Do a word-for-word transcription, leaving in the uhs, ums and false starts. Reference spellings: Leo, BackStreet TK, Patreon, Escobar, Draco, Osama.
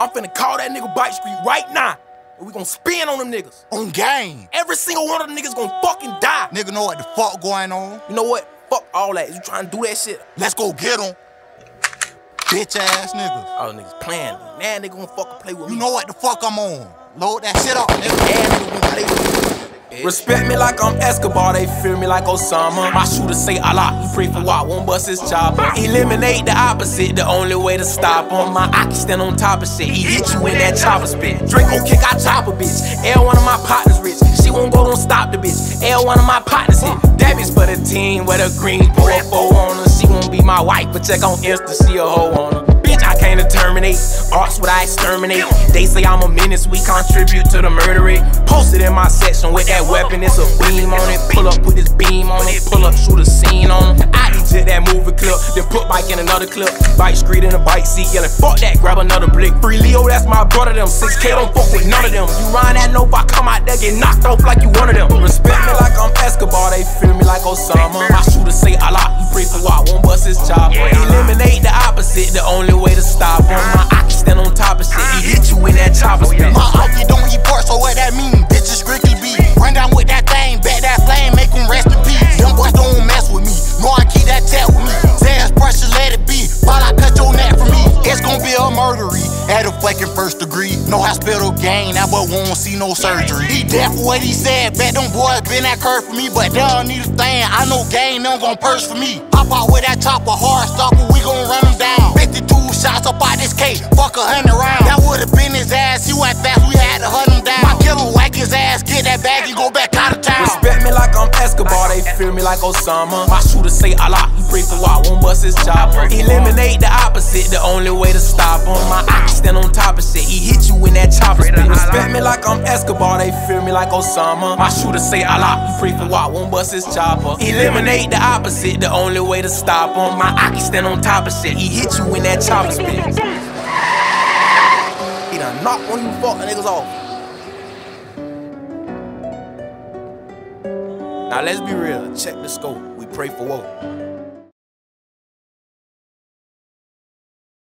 I'm finna call that nigga BackStreet right now. And we gon' spin on them niggas. On game. Every single one of them niggas gon' fucking die. Nigga know what the fuck going on. You know what? Fuck all that. You trying to do that shit? Let's go get them. Bitch ass niggas. All the niggas playing. Man, nigga gon' fucking play with me. You know what the fuck I'm on. Load that shit up, nigga. Ass nigga gon' play with me. Respect me like I'm Escobar, they fear me like Osama. My shooter say Allah, he pray for what won't bust his chopper. Eliminate the opposite, the only way to stop him. My I can stand on top of shit, he hit you in that chopper spit. Draco kick, I chop a bitch. Every one of my partners rich, she won't go, don't stop the bitch. Every one of my partners hit. That bitch for the team with a green four four on her. She won't be my wife, but check on Insta, she a hoe on her. Bitch, I can't terminate, arts what I exterminate. They say I'm a menace, we contribute to the murderer. Posted in my section with that weapon, it's a beam on it. Pull up with this beam on it, pull up, shoot a scene on it. I eject that movie clip, then put bike in another clip. Bike street in a bike seat, yelling, fuck that, grab another blick. Free Leo, that's my brother, them six K, don't fuck with none of them. You rhyme that note, I come out there, get knocked off like you one of them. Respect me like I'm Escobar, they fear me like Osama. My shooter say Allah, he pray for what won't bust his chopper. Eliminate the opposite, the only way to stop him. My I can stand on top of shit, he hit you in that chopper spit. My I K don't eat parts, so what that mean? Bitches strictly be. Run down with that thing, back that flame, make him rest in peace. Them boys don't mess with me, no I keep that tap with me. Zaz brush, let it be, while I cut your neck for me. It's gon' be a murdery, at a fucking first degree. No hospital gain, that boy won't see no surgery. He deaf for what he said, bet them boys been that curve for me. But they don't need a thing, I know game, them gon' purse for me. Pop out with that chopper, hard stopper, we gon' run him down. Shots up by this K, fuck a hundred rounds. That would've been his ass, he went fast, we had to hunt him down. My killer whack his ass, get that bag and go back out of town. Respect me like I'm Escobar, they fear me like Osama. My shooter say Allah, he pray for what won't bust his chopper. Eliminate the opposite, the only way to stop him. My I can stand on top of shit, he hit you in that chopper spit. Respect me like I'm Escobar, they fear me like Osama. My shooter say Allah, he pray for what won't bust his chopper. Eliminate the opposite, the only way to stop him. My I can stand on top of shit, he hit you in that chopper. He done knocked one of you fucking niggas off. Now let's be real, check the scope, we pray for woe.